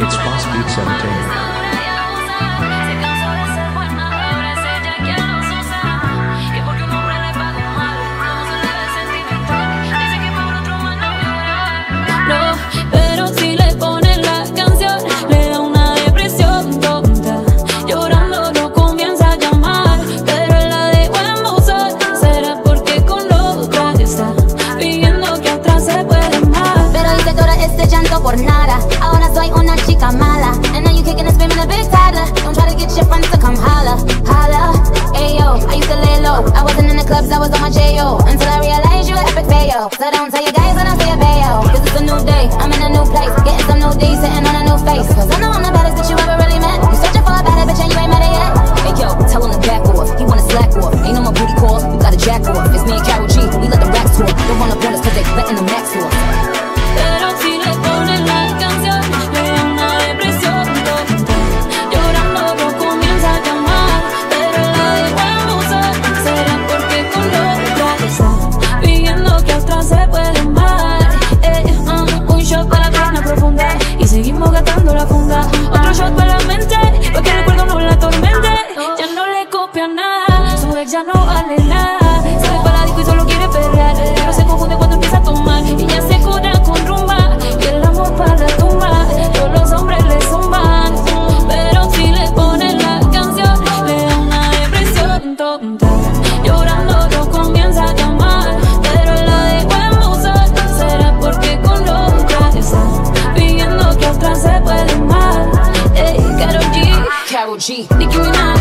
It's Fast Beats Entertainment. Por nada, ahora soy una chica mala. And now you kicking and screaming a big toddler. Don't try to get your friends to come holla, holla. Ayo, I used to lay low. I wasn't in the clubs, I was on my J.O. Until I realized you were epic bayo. So don't tell your guys when I say a bayo. Cause it's a new day, I'm in a new place. Getting some new D's, sitting on a new face. Cause I know I'm the baddest bitch you ever really met. You searching for a bad bitch and you ain't met it yet. Hey yo, tell him to back off, he wanna slack off. Ain't no more booty calls, you gotta jack off. It's me and Karol G, we let the racks walk. Don't wanna bonus cause they letting the max walk. Seguimos gastando la funda. Otro shot para la mente, porque el recuerdo no la atormente. Ya no le copia nada, su ex ya no vale nada. Sale para disco y solo quiere perrear, pero se confunde cuando empieza a tomar. Y ya se cura con rumba, y el amor para la tumba. Todos los hombres le zumban, pero si le ponen la canción le da una depresión tonta. Llorando lo comienza a llamar, pero la deja en buzón. Será porque con otra está atrás se puede mal. Karol G, Nicki Minaj,